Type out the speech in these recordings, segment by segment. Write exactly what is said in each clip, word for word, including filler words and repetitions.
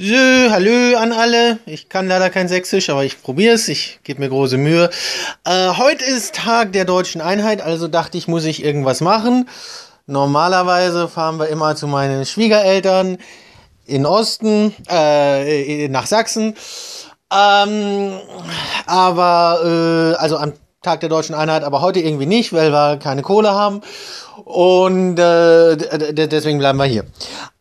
Jö, hallo an alle. Ich kann leider kein Sächsisch, aber ich probiere es. Ich gebe mir große Mühe. Äh, heute ist Tag der Deutschen Einheit, also dachte ich, muss ich irgendwas machen. Normalerweise fahren wir immer zu meinen Schwiegereltern in Osten, äh, nach Sachsen. Ähm, aber, äh, also am Tag der Deutschen Einheit, aber heute irgendwie nicht, weil wir keine Kohle haben. Und äh, deswegen bleiben wir hier.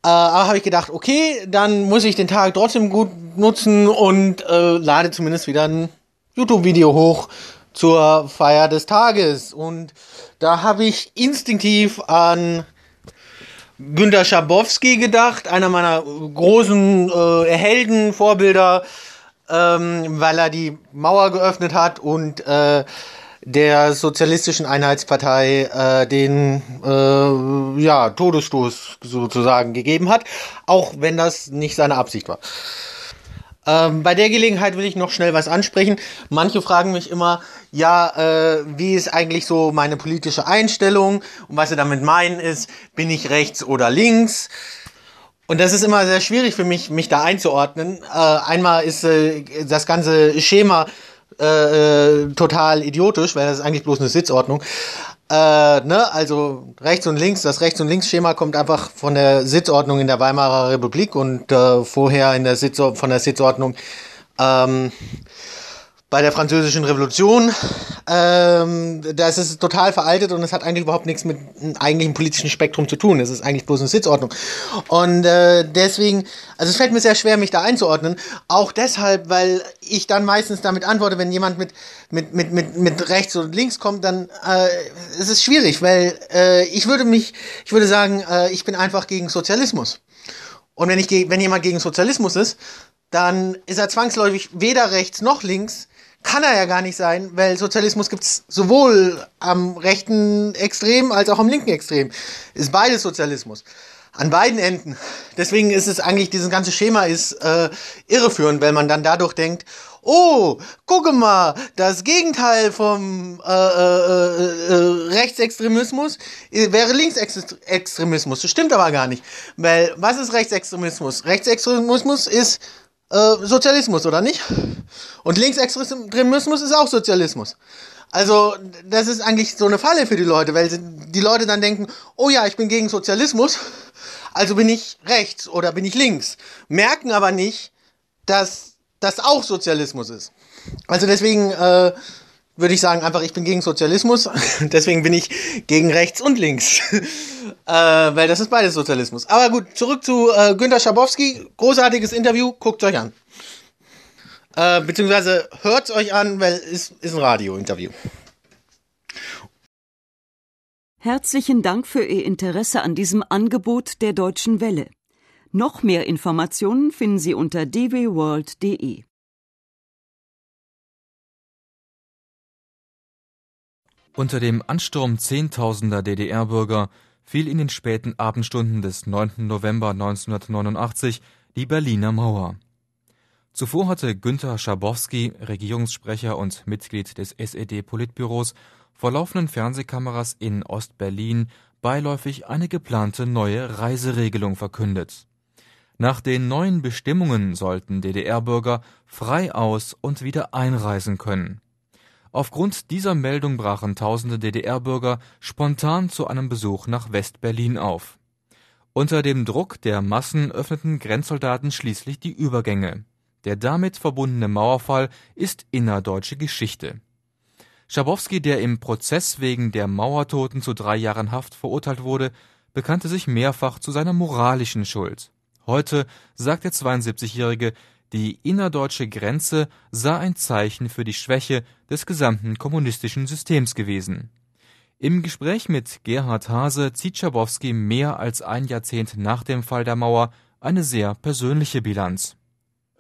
Äh, aber habe ich gedacht, okay, dann muss ich den Tag trotzdem gut nutzen und äh, lade zumindest wieder ein YouTube-Video hoch zur Feier des Tages. Und da habe ich instinktiv an Günter Schabowski gedacht, einer meiner großen äh, Helden, Vorbilder, ähm, weil er die Mauer geöffnet hat und äh, der Sozialistischen Einheitspartei äh, den äh, ja, Todesstoß sozusagen gegeben hat, auch wenn das nicht seine Absicht war. Ähm, bei der Gelegenheit will ich noch schnell was ansprechen. Manche fragen mich immer, ja, äh, wie ist eigentlich so meine politische Einstellung? Und was sie damit meinen ist, bin ich rechts oder links? Und das ist immer sehr schwierig für mich, mich da einzuordnen. Äh, einmal ist äh, das ganze Schema Äh, total idiotisch, weil das ist eigentlich bloß eine Sitzordnung. Äh, ne? Also rechts und links, das rechts und links Schema kommt einfach von der Sitzordnung in der Weimarer Republik und äh, vorher in der Sitz von der Sitzordnung ähm, bei der Französischen Revolution. Ähm, das ist total veraltet und es hat eigentlich überhaupt nichts mit einem eigentlichen politischen Spektrum zu tun. Es ist eigentlich bloß eine Sitzordnung. Und äh, deswegen, also es fällt mir sehr schwer, mich da einzuordnen. Auch deshalb, weil ich dann meistens damit antworte, wenn jemand mit, mit, mit, mit, mit rechts und links kommt, dann äh, es ist schwierig, weil äh, ich würde mich, ich würde sagen, äh, ich bin einfach gegen Sozialismus. Und wenn ich, wenn jemand gegen Sozialismus ist, dann ist er zwangsläufig weder rechts noch links. Kann er ja gar nicht sein, weil Sozialismus gibt es sowohl am rechten Extrem als auch am linken Extrem. Ist beides Sozialismus. An beiden Enden. Deswegen ist es eigentlich, dieses ganze Schema ist äh, irreführend, weil man dann dadurch denkt, oh, gucke mal, das Gegenteil vom äh, äh, äh, Rechtsextremismus wäre Linksextremismus. Das stimmt aber gar nicht. Weil, was ist Rechtsextremismus? Rechtsextremismus ist Äh, Sozialismus, oder nicht? Und Linksextremismus ist auch Sozialismus. Also, das ist eigentlich so eine Falle für die Leute, weil die Leute dann denken, oh ja, ich bin gegen Sozialismus, also bin ich rechts oder bin ich links. Merken aber nicht, dass das auch Sozialismus ist. Also deswegen äh, würde ich sagen, einfach, ich bin gegen Sozialismus, deswegen bin ich gegen rechts und links. äh, weil das ist beides Sozialismus. Aber gut, zurück zu äh, Günter Schabowski. Großartiges Interview, guckt es euch an. Äh, beziehungsweise hört es euch an, weil es ist ein Radio-Interview. Herzlichen Dank für Ihr Interesse an diesem Angebot der Deutschen Welle. Noch mehr Informationen finden Sie unter d w world punkt d e. Unter dem Ansturm Zehntausender D D R-Bürger fiel in den späten Abendstunden des neunten November neunzehnhundertneunundachtzig die Berliner Mauer. Zuvor hatte Günter Schabowski, Regierungssprecher und Mitglied des S E D-Politbüros, vor laufenden Fernsehkameras in Ostberlin beiläufig eine geplante neue Reiseregelung verkündet. Nach den neuen Bestimmungen sollten D D R-Bürger frei aus- und wieder einreisen können. Aufgrund dieser Meldung brachen tausende D D R-Bürger spontan zu einem Besuch nach West-Berlin auf. Unter dem Druck der Massen öffneten Grenzsoldaten schließlich die Übergänge. Der damit verbundene Mauerfall ist innerdeutsche Geschichte. Schabowski, der im Prozess wegen der Mauertoten zu drei Jahren Haft verurteilt wurde, bekannte sich mehrfach zu seiner moralischen Schuld. Heute, sagt der zweiundsiebzigjährige, die innerdeutsche Grenze sei ein Zeichen für die Schwäche des gesamten kommunistischen Systems gewesen. Im Gespräch mit Gerhard Hase zieht Schabowski mehr als ein Jahrzehnt nach dem Fall der Mauer eine sehr persönliche Bilanz.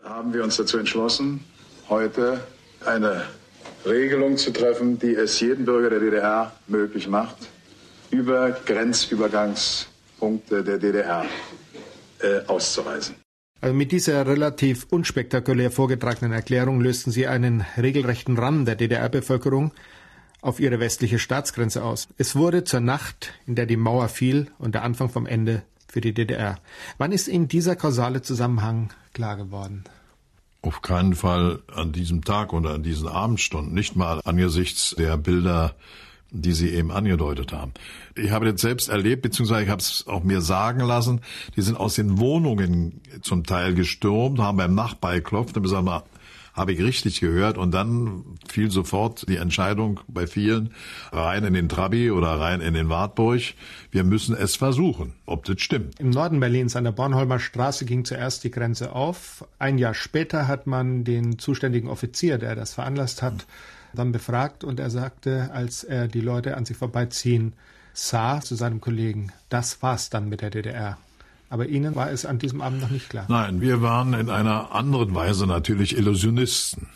Haben wir uns dazu entschlossen, heute eine Regelung zu treffen, die es jedem Bürger der D D R möglich macht, über Grenzübergangspunkte der D D R äh, auszureisen. Also mit dieser relativ unspektakulär vorgetragenen Erklärung lösten sie einen regelrechten Ramm der D D R-Bevölkerung auf ihre westliche Staatsgrenze aus. Es wurde zur Nacht, in der die Mauer fiel und der Anfang vom Ende für die D D R. Wann ist Ihnen dieser kausale Zusammenhang klar geworden? Auf keinen Fall an diesem Tag oder an diesen Abendstunden, nicht mal angesichts der Bilder, die Sie eben angedeutet haben. Ich habe das selbst erlebt, beziehungsweise ich habe es auch mir sagen lassen, die sind aus den Wohnungen zum Teil gestürmt, haben beim Nachbar geklopft und gesagt, mal, habe ich richtig gehört? Und dann fiel sofort die Entscheidung bei vielen, rein in den Trabi oder rein in den Wartburg, wir müssen es versuchen, ob das stimmt. Im Norden Berlins an der Bornholmer Straße ging zuerst die Grenze auf. Ein Jahr später hat man den zuständigen Offizier, der das veranlasst hat, dann befragt, und er sagte, als er die Leute an sich vorbeiziehen sah, zu seinem Kollegen, das war's dann mit der D D R. Aber Ihnen war es an diesem Abend noch nicht klar? Nein, wir waren in einer anderen Weise natürlich Illusionisten.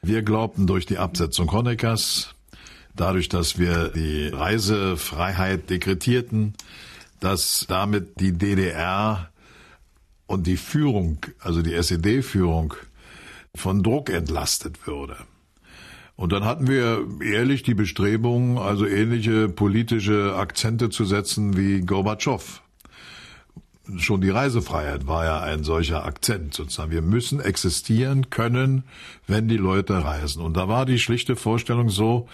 Wir glaubten durch die Absetzung Honeckers, dadurch, dass wir die Reisefreiheit dekretierten, dass damit die D D R und die Führung, also die S E D-Führung, von Druck entlastet würde. Und dann hatten wir ehrlich die Bestrebung, also ähnliche politische Akzente zu setzen wie Gorbatschow. Schon die Reisefreiheit war ja ein solcher Akzent sozusagen. Wir müssen existieren können, wenn die Leute reisen. Und da war die schlichte Vorstellung so,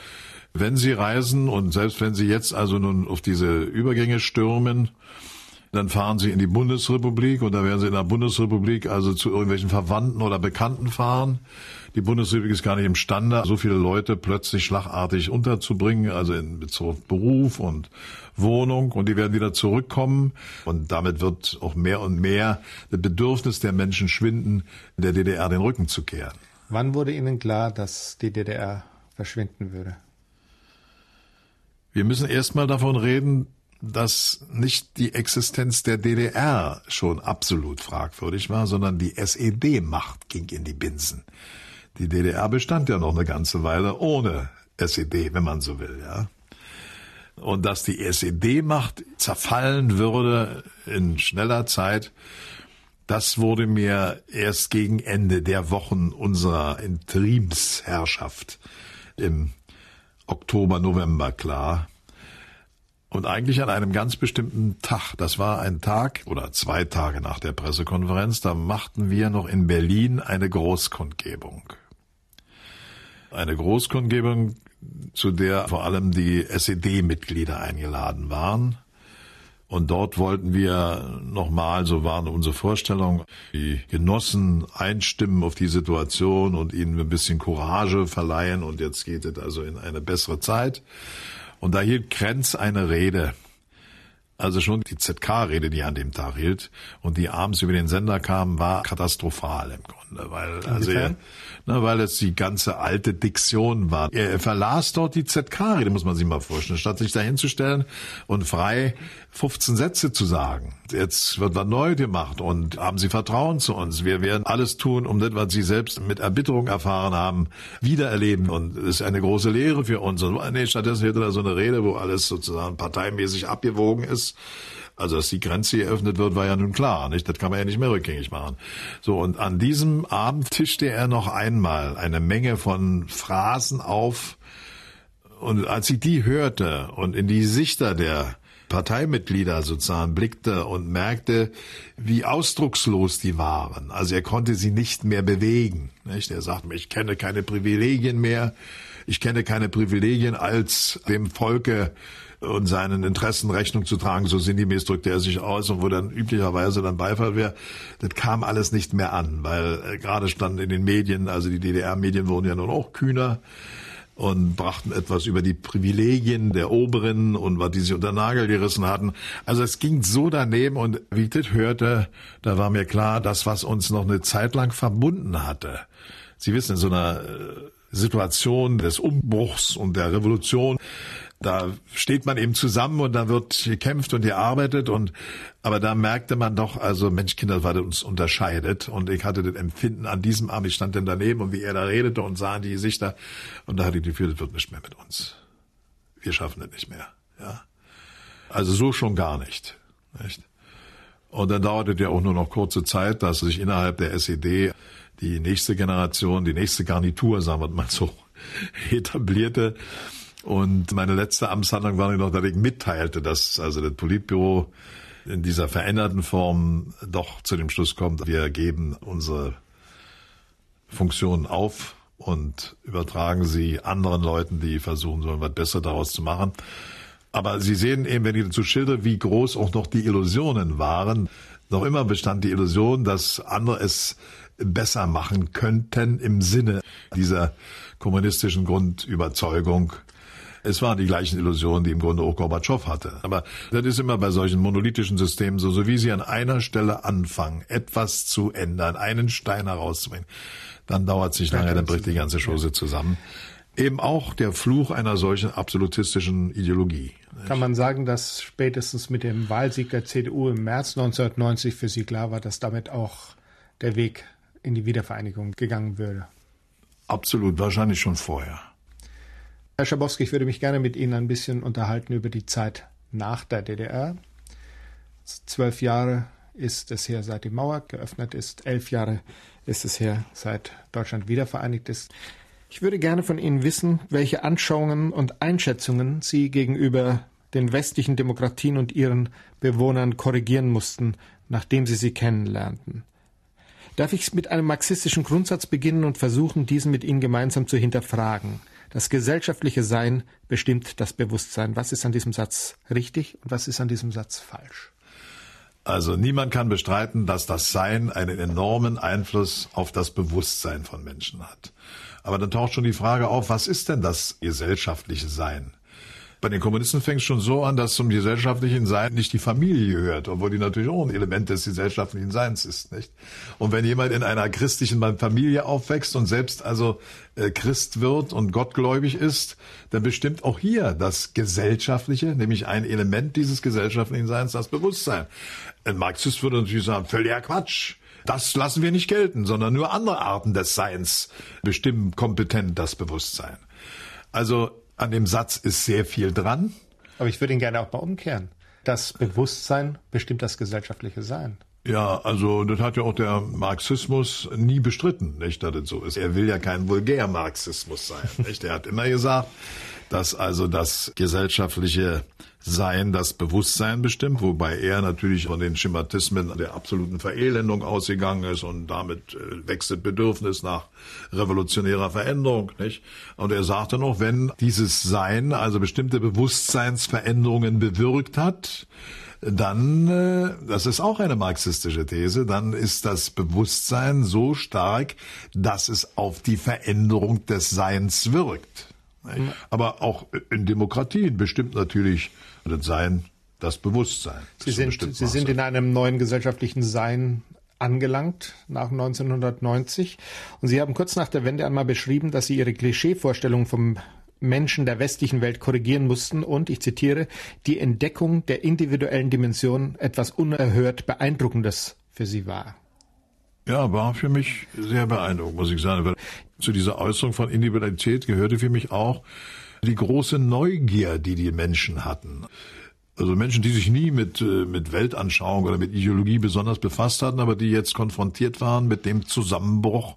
wenn sie reisen und selbst wenn sie jetzt also nun auf diese Übergänge stürmen, dann fahren sie in die Bundesrepublik und da werden sie in der Bundesrepublik also zu irgendwelchen Verwandten oder Bekannten fahren. Die Bundesrepublik ist gar nicht imstande, so viele Leute plötzlich schlagartig unterzubringen, also in Bezug auf Beruf und Wohnung, und die werden wieder zurückkommen. Und damit wird auch mehr und mehr das Bedürfnis der Menschen schwinden, der D D R den Rücken zu kehren. Wann wurde Ihnen klar, dass die D D R verschwinden würde? Wir müssen erstmal davon reden, dass nicht die Existenz der D D R schon absolut fragwürdig war, sondern die S E D-Macht ging in die Binsen. Die D D R bestand ja noch eine ganze Weile ohne S E D, wenn man so will, ja. Und dass die S E D-Macht zerfallen würde in schneller Zeit, das wurde mir erst gegen Ende der Wochen unserer Interimsherrschaft im Oktober, November klar. Und eigentlich an einem ganz bestimmten Tag. Das war ein Tag oder zwei Tage nach der Pressekonferenz. Da machten wir noch in Berlin eine Großkundgebung. Eine Großkundgebung, zu der vor allem die S E D-Mitglieder eingeladen waren. Und dort wollten wir nochmal, so waren unsere Vorstellungen, die Genossen einstimmen auf die Situation und ihnen ein bisschen Courage verleihen. Und jetzt geht es also in eine bessere Zeit. Und da hielt Krenz eine Rede, also schon die Z K-Rede, die er an dem Tag hielt und die abends über den Sender kam, war katastrophal im Grunde, weil also er, na, weil es die ganze alte Diktion war. Er verlas dort die Z K-Rede, muss man sich mal vorstellen, statt sich dahinzustellen und frei fünfzehn Sätze zu sagen. Jetzt wird was neu gemacht und haben Sie Vertrauen zu uns. Wir werden alles tun, um das, was Sie selbst mit Erbitterung erfahren haben, wiedererleben. Und das ist eine große Lehre für uns. Und nee, stattdessen hört er da so eine Rede, wo alles sozusagen parteimäßig abgewogen ist. Also, dass die Grenze geöffnet wird, war ja nun klar, nicht? Das kann man ja nicht mehr rückgängig machen. So, und an diesem Abend tischte er noch einmal eine Menge von Phrasen auf. Und als ich die hörte und in die Gesichter der Parteimitglieder sozusagen blickte und merkte, wie ausdruckslos die waren. Also er konnte sie nicht mehr bewegen, nicht? Er sagt, ich kenne keine Privilegien mehr. Ich kenne keine Privilegien, als dem Volke und seinen Interessen Rechnung zu tragen. So sinngemäß drückte er sich aus, und wo dann üblicherweise dann Beifall wäre, das kam alles nicht mehr an, weil gerade standen in den Medien, also die D D R-Medien wurden ja nun auch kühner und brachten etwas über die Privilegien der Oberen und was die sich unter den Nagel gerissen hatten. Also es ging so daneben, und wie ich das hörte, da war mir klar, das, was uns noch eine Zeit lang verbunden hatte. Sie wissen, in so einer Situation des Umbruchs und der Revolution, da steht man eben zusammen und da wird gekämpft und gearbeitet, und aber da merkte man doch, also Mensch, Kinder, was uns unterscheidet. Und ich hatte das Empfinden an diesem Abend, ich stand denn daneben und wie er da redete und sah in die Gesichter, und da hatte ich das Gefühl, das wird nicht mehr mit uns. Wir schaffen das nicht mehr. Ja, also so schon gar nicht. Nicht? Und dann dauerte ja auch nur noch kurze Zeit, dass sich innerhalb der S E D die nächste Generation, die nächste Garnitur, sagen wir mal so, etablierte. Und meine letzte Amtshandlung war noch, dass ich mitteilte, dass also das Politbüro in dieser veränderten Form doch zu dem Schluss kommt, wir geben unsere Funktionen auf und übertragen sie anderen Leuten, die versuchen sollen, was Besseres daraus zu machen. Aber Sie sehen eben, wenn ich dazu schildere, wie groß auch noch die Illusionen waren. Noch immer bestand die Illusion, dass andere es besser machen könnten im Sinne dieser kommunistischen Grundüberzeugung. Es waren die gleichen Illusionen, die im Grunde auch Gorbatschow hatte. Aber das ist immer bei solchen monolithischen Systemen so, so wie Sie an einer Stelle anfangen, etwas zu ändern, einen Stein herauszubringen, dann dauert es nicht lange, dann bricht die ganze Chose zusammen. Eben auch der Fluch einer solchen absolutistischen Ideologie. Kann man sagen, dass spätestens mit dem Wahlsieg der C D U im März neunzehnhundertneunzig für Sie klar war, dass damit auch der Weg in die Wiedervereinigung gegangen würde? Absolut, wahrscheinlich schon vorher. Herr Schabowski, ich würde mich gerne mit Ihnen ein bisschen unterhalten über die Zeit nach der D D R. Zwölf Jahre ist es her, seit die Mauer geöffnet ist. Elf Jahre ist es her, seit Deutschland wiedervereinigt ist. Ich würde gerne von Ihnen wissen, welche Anschauungen und Einschätzungen Sie gegenüber den westlichen Demokratien und ihren Bewohnern korrigieren mussten, nachdem Sie sie kennenlernten. Darf ich mit einem marxistischen Grundsatz beginnen und versuchen, diesen mit Ihnen gemeinsam zu hinterfragen? Das gesellschaftliche Sein bestimmt das Bewusstsein. Was ist an diesem Satz richtig und was ist an diesem Satz falsch? Also niemand kann bestreiten, dass das Sein einen enormen Einfluss auf das Bewusstsein von Menschen hat. Aber dann taucht schon die Frage auf, was ist denn das gesellschaftliche Sein? Bei den Kommunisten fängt es schon so an, dass zum gesellschaftlichen Sein nicht die Familie gehört, obwohl die natürlich auch ein Element des gesellschaftlichen Seins ist, nicht? Und wenn jemand in einer christlichen Familie aufwächst und selbst also Christ wird und gottgläubig ist, dann bestimmt auch hier das Gesellschaftliche, nämlich ein Element dieses gesellschaftlichen Seins, das Bewusstsein. Ein Marxist würde natürlich sagen, völliger Quatsch. Das lassen wir nicht gelten, sondern nur andere Arten des Seins bestimmen kompetent das Bewusstsein. Also an dem Satz ist sehr viel dran. Aber ich würde ihn gerne auch mal umkehren. Das Bewusstsein bestimmt das gesellschaftliche Sein. Ja, also das hat ja auch der Marxismus nie bestritten, nicht, dass das so ist. Er will ja kein vulgär Marxismus sein, nicht? Er hat immer gesagt, dass also das gesellschaftliche Sein das Bewusstsein bestimmt, wobei er natürlich von den Schematismen der absoluten Verelendung ausgegangen ist und damit wechselt Bedürfnis nach revolutionärer Veränderung, nicht? Und er sagte noch, wenn dieses Sein also bestimmte Bewusstseinsveränderungen bewirkt hat, dann, das ist auch eine marxistische These, dann ist das Bewusstsein so stark, dass es auf die Veränderung des Seins wirkt. Aber auch in Demokratien bestimmt natürlich das Sein, das Bewusstsein. Sie sind, Sie sind in einem neuen gesellschaftlichen Sein angelangt nach neunzehnhundertneunzig. Und Sie haben kurz nach der Wende einmal beschrieben, dass Sie Ihre Klischeevorstellungen vom Menschen der westlichen Welt korrigieren mussten und, ich zitiere, die Entdeckung der individuellen Dimension etwas unerhört Beeindruckendes für Sie war. Ja, war für mich sehr beeindruckend, muss ich sagen. Zu dieser Äußerung von Individualität gehörte für mich auch die große Neugier, die die Menschen hatten. Also Menschen, die sich nie mit, mit Weltanschauung oder mit Ideologie besonders befasst hatten, aber die jetzt konfrontiert waren mit dem Zusammenbruch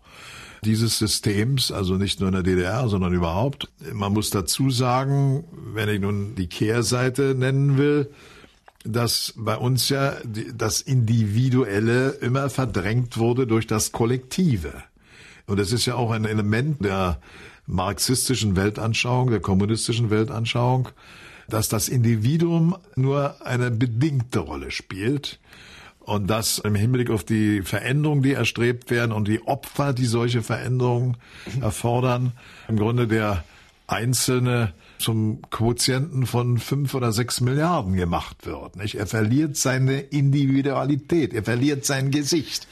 dieses Systems, also nicht nur in der D D R, sondern überhaupt. Man muss dazu sagen, wenn ich nun die Kehrseite nennen will, dass bei uns ja das Individuelle immer verdrängt wurde durch das Kollektive. Und das ist ja auch ein Element der marxistischen Weltanschauung, der kommunistischen Weltanschauung, dass das Individuum nur eine bedingte Rolle spielt. Und dass im Hinblick auf die Veränderungen, die erstrebt werden und die Opfer, die solche Veränderungen erfordern, im Grunde der Einzelne zum Quotienten von fünf oder sechs Milliarden gemacht wird, nicht? Er verliert seine Individualität, er verliert sein Gesicht.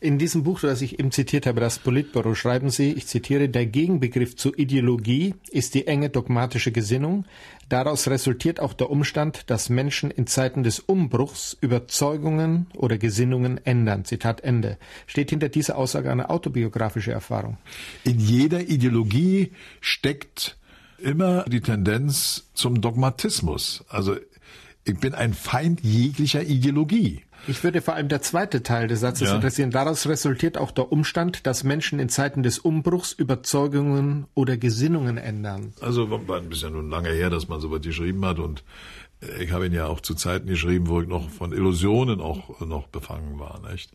In diesem Buch, das ich eben zitiert habe, das Politbüro, schreiben Sie, ich zitiere, der Gegenbegriff zur Ideologie ist die enge dogmatische Gesinnung. Daraus resultiert auch der Umstand, dass Menschen in Zeiten des Umbruchs Überzeugungen oder Gesinnungen ändern. Zitat Ende. Steht hinter dieser Aussage eine autobiografische Erfahrung? In jeder Ideologie steckt immer die Tendenz zum Dogmatismus. Also ich bin ein Feind jeglicher Ideologie. Ich würde vor allem der zweite Teil des Satzes ja. interessieren. Daraus resultiert auch der Umstand, dass Menschen in Zeiten des Umbruchs Überzeugungen oder Gesinnungen ändern. Also war ein bisschen nun lange her, dass man so was geschrieben hat und Ich habe ihn ja auch zu Zeiten geschrieben, wo ich noch von Illusionen auch noch befangen war, nicht?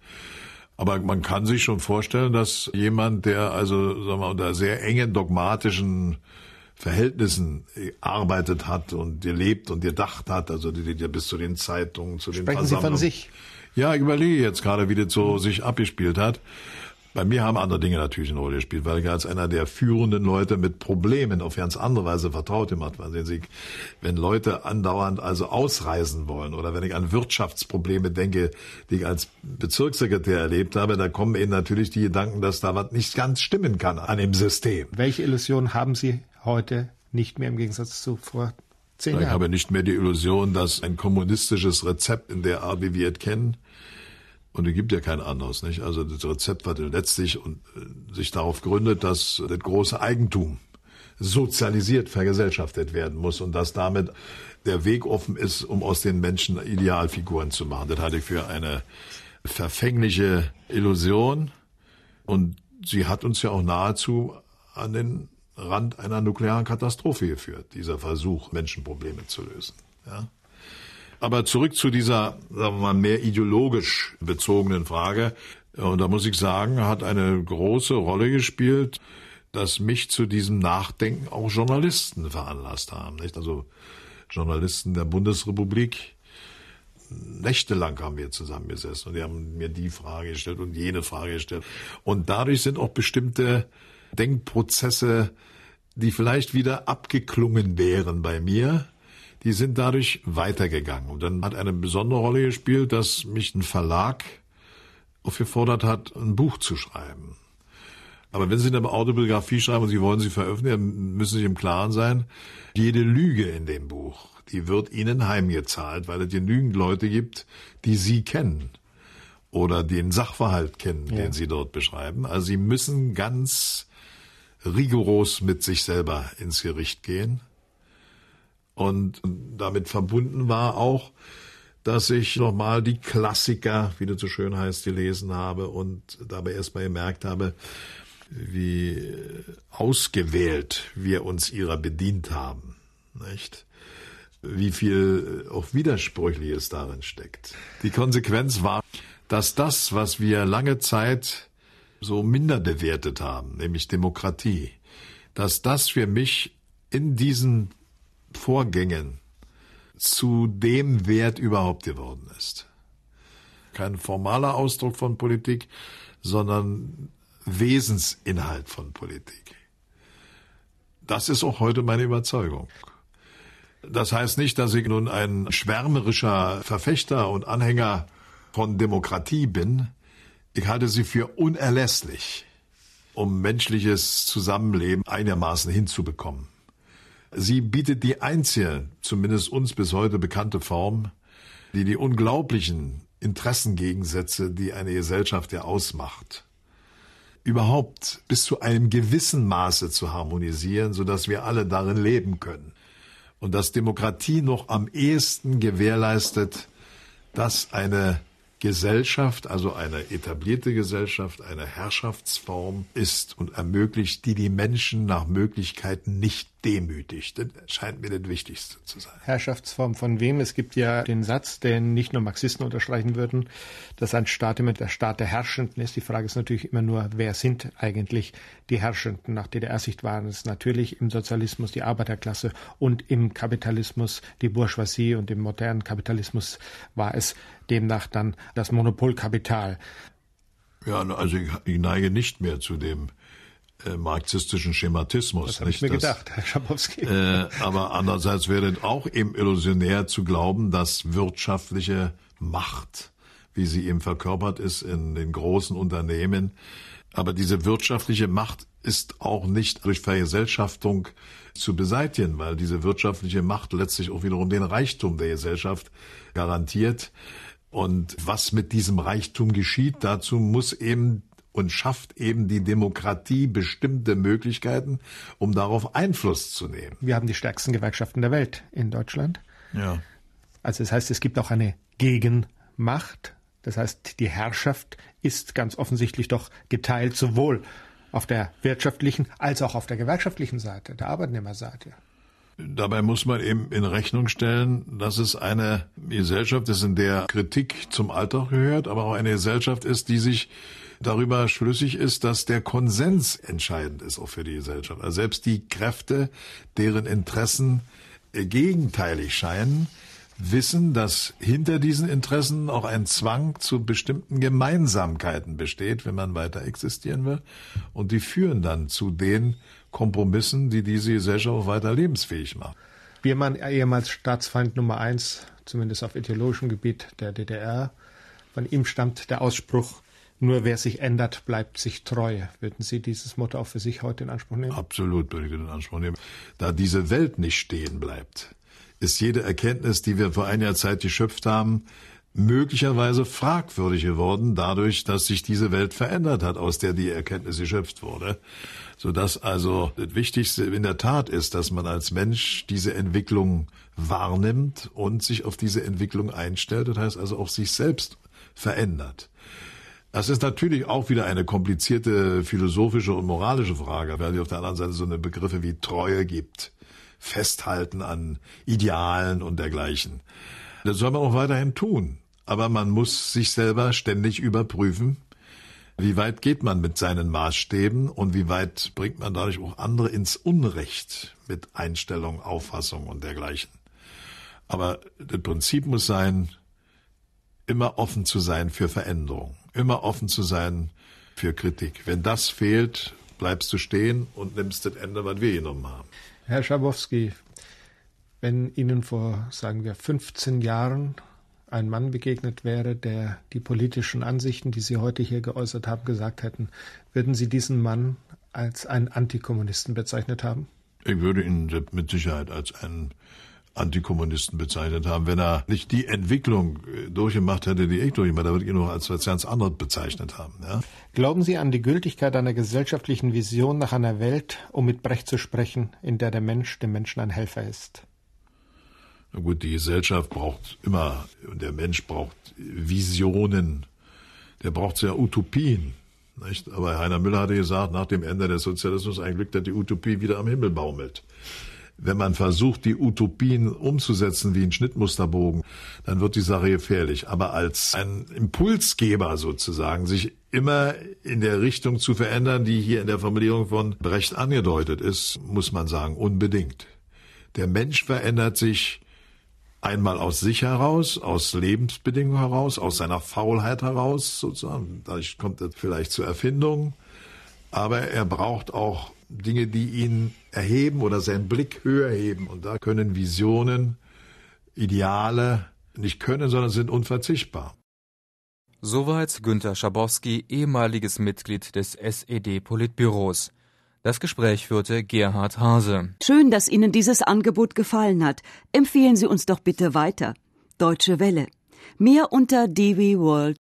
Aber man kann sich schon vorstellen, dass jemand, der also sagen wir mal, unter sehr engen dogmatischen Verhältnissen gearbeitet hat und gelebt und gedacht hat, also die, die bis zu den Zeitungen, zu den Versammlungen. Sprechen Sie von sich? Ja, ich überlege jetzt gerade, wie das so sich abgespielt hat. Bei mir haben andere Dinge natürlich eine Rolle gespielt, weil ich als einer der führenden Leute mit Problemen auf ganz andere Weise vertraut gemacht war. Sehen Sie, wenn Leute andauernd also ausreisen wollen oder wenn ich an Wirtschaftsprobleme denke, die ich als Bezirkssekretär erlebt habe, da kommen eben natürlich die Gedanken, dass da was nicht ganz stimmen kann an dem System. Welche Illusion haben Sie heute nicht mehr im Gegensatz zu vor zehn Jahren? Ich habe nicht mehr die Illusion, dass ein kommunistisches Rezept in der Art, wie wir es kennen, und es gibt ja kein anderes, nicht? Also das Rezept war letztlich und sich darauf gründet, dass das große Eigentum sozialisiert, vergesellschaftet werden muss und dass damit der Weg offen ist, um aus den Menschen Idealfiguren zu machen. Das halte ich für eine verfängliche Illusion und sie hat uns ja auch nahezu an den Rand einer nuklearen Katastrophe geführt, dieser Versuch, Menschenprobleme zu lösen, ja. Aber zurück zu dieser, sagen wir mal, mehr ideologisch bezogenen Frage. Und da muss ich sagen, hat eine große Rolle gespielt, dass mich zu diesem Nachdenken auch Journalisten veranlasst haben, nicht? Also Journalisten der Bundesrepublik. Nächtelang haben wir zusammengesessen und die haben mir die Frage gestellt und jene Frage gestellt. Und dadurch sind auch bestimmte Denkprozesse, die vielleicht wieder abgeklungen wären bei mir, die sind dadurch weitergegangen. Und dann hat eine besondere Rolle gespielt, dass mich ein Verlag aufgefordert hat, ein Buch zu schreiben. Aber wenn Sie eine Autobiografie schreiben und Sie wollen sie veröffentlichen, müssen Sie sich im Klaren sein, jede Lüge in dem Buch, die wird Ihnen heimgezahlt, weil es genügend Leute gibt, die Sie kennen oder den Sachverhalt kennen, ja, den Sie dort beschreiben. Also Sie müssen ganz rigoros mit sich selber ins Gericht gehen. Und damit verbunden war auch, dass ich nochmal die Klassiker, wie das so schön heißt, gelesen habe und dabei erstmal gemerkt habe, wie ausgewählt wir uns ihrer bedient haben, nicht? Wie viel auch Widersprüchliches darin steckt. Die Konsequenz war, dass das, was wir lange Zeit so minder bewertet haben, nämlich Demokratie, dass das für mich in diesen Vorgängen zu dem Wert überhaupt geworden ist. Kein formaler Ausdruck von Politik, sondern Wesensinhalt von Politik. Das ist auch heute meine Überzeugung. Das heißt nicht, dass ich nun ein schwärmerischer Verfechter und Anhänger von Demokratie bin. Ich halte sie für unerlässlich, um menschliches Zusammenleben einigermaßen hinzubekommen. Sie bietet die einzige, zumindest uns bis heute bekannte Form, die die unglaublichen Interessengegensätze, die eine Gesellschaft ja ausmacht, überhaupt bis zu einem gewissen Maße zu harmonisieren, sodass wir alle darin leben können. Und dass Demokratie noch am ehesten gewährleistet, dass eine Gesellschaft, also eine etablierte Gesellschaft, eine Herrschaftsform ist und ermöglicht, die die Menschen nach Möglichkeiten nicht demütigt. Das scheint mir das Wichtigste zu sein. Herrschaftsform von wem? Es gibt ja den Satz, den nicht nur Marxisten unterstreichen würden, dass ein Staat immer der Staat der Herrschenden ist. Die Frage ist natürlich immer nur, wer sind eigentlich die Herrschenden? Nach D D R-Sicht waren es natürlich im Sozialismus die Arbeiterklasse und im Kapitalismus die Bourgeoisie und im modernen Kapitalismus war es demnach dann das Monopolkapital. Ja, also ich, ich neige nicht mehr zu dem äh, marxistischen Schematismus. Das habe ich mir das, gedacht, Herr Schabowski. Äh, aber andererseits wäre es auch eben illusionär zu glauben, dass wirtschaftliche Macht, wie sie eben verkörpert ist in den großen Unternehmen, aber diese wirtschaftliche Macht ist auch nicht durch Vergesellschaftung zu beseitigen, weil diese wirtschaftliche Macht letztlich auch wiederum den Reichtum der Gesellschaft garantiert. Und was mit diesem Reichtum geschieht, dazu muss eben und schafft eben die Demokratie bestimmte Möglichkeiten, um darauf Einfluss zu nehmen. Wir haben die stärksten Gewerkschaften der Welt in Deutschland. Ja. Also das heißt, es gibt auch eine Gegenmacht. Das heißt, die Herrschaft ist ganz offensichtlich doch geteilt, sowohl auf der wirtschaftlichen als auch auf der gewerkschaftlichen Seite, der Arbeitnehmerseite. Dabei muss man eben in Rechnung stellen, dass es eine Gesellschaft ist, in der Kritik zum Alltag gehört, aber auch eine Gesellschaft ist, die sich darüber schlüssig ist, dass der Konsens entscheidend ist, auch für die Gesellschaft. Also selbst die Kräfte, deren Interessen gegenteilig scheinen, wissen, dass hinter diesen Interessen auch ein Zwang zu bestimmten Gemeinsamkeiten besteht, wenn man weiter existieren will. Und die führen dann zu den Kompromissen, die diese Gesellschaft auch weiter lebensfähig machen. Biermann, ehemals Staatsfeind Nummer eins, zumindest auf ideologischem Gebiet der D D R. Von ihm stammt der Ausspruch, nur wer sich ändert, bleibt sich treu. Würden Sie dieses Motto auch für sich heute in Anspruch nehmen? Absolut würde ich den in Anspruch nehmen. Da diese Welt nicht stehen bleibt, ist jede Erkenntnis, die wir vor einiger Zeit geschöpft haben, möglicherweise fragwürdig geworden, dadurch, dass sich diese Welt verändert hat, aus der die Erkenntnis geschöpft wurde. Sodass also das Wichtigste in der Tat ist, dass man als Mensch diese Entwicklung wahrnimmt und sich auf diese Entwicklung einstellt, das heißt also auch sich selbst verändert. Das ist natürlich auch wieder eine komplizierte philosophische und moralische Frage, weil es auf der anderen Seite so eine Begriffe wie Treue gibt, Festhalten an Idealen und dergleichen. Das soll man auch weiterhin tun, aber man muss sich selber ständig überprüfen, wie weit geht man mit seinen Maßstäben und wie weit bringt man dadurch auch andere ins Unrecht mit Einstellung, Auffassung und dergleichen. Aber das Prinzip muss sein, immer offen zu sein für Veränderung, immer offen zu sein für Kritik. Wenn das fehlt, bleibst du stehen und nimmst das Ende, was wir genommen haben. Herr Schabowski, wenn Ihnen vor, sagen wir, fünfzehn Jahren ein Mann begegnet wäre, der die politischen Ansichten, die Sie heute hier geäußert haben, gesagt hätten, würden Sie diesen Mann als einen Antikommunisten bezeichnet haben? Ich würde ihn mit Sicherheit als einen Antikommunisten bezeichnet haben. Wenn er nicht die Entwicklung durchgemacht hätte, die ich durchgemacht habe, würde ich ihn noch als was ganz anderes bezeichnet haben. Ja? Glauben Sie an die Gültigkeit einer gesellschaftlichen Vision nach einer Welt, um mit Brecht zu sprechen, in der der Mensch dem Menschen ein Helfer ist? Na gut, die Gesellschaft braucht immer, und der Mensch braucht Visionen, der braucht sehr Utopien. Nicht? Aber Heiner Müller hatte gesagt, nach dem Ende des Sozialismus ein Glück, dass die Utopie wieder am Himmel baumelt. Wenn man versucht, die Utopien umzusetzen wie ein Schnittmusterbogen, dann wird die Sache gefährlich. Aber als ein Impulsgeber sozusagen, sich immer in der Richtung zu verändern, die hier in der Formulierung von Brecht angedeutet ist, muss man sagen, unbedingt. Der Mensch verändert sich einmal aus sich heraus, aus Lebensbedingungen heraus, aus seiner Faulheit heraus sozusagen. Dadurch kommt er vielleicht zur Erfindung. Aber er braucht auch Dinge, die ihn erheben oder seinen Blick höher heben. Und da können Visionen, Ideale nicht können, sondern sind unverzichtbar. Soweit Günter Schabowski, ehemaliges Mitglied des S E D-Politbüros. Das Gespräch führte Gerhard Hase. Schön, dass Ihnen dieses Angebot gefallen hat. Empfehlen Sie uns doch bitte weiter. Deutsche Welle. Mehr unter d w punkt world punkt de.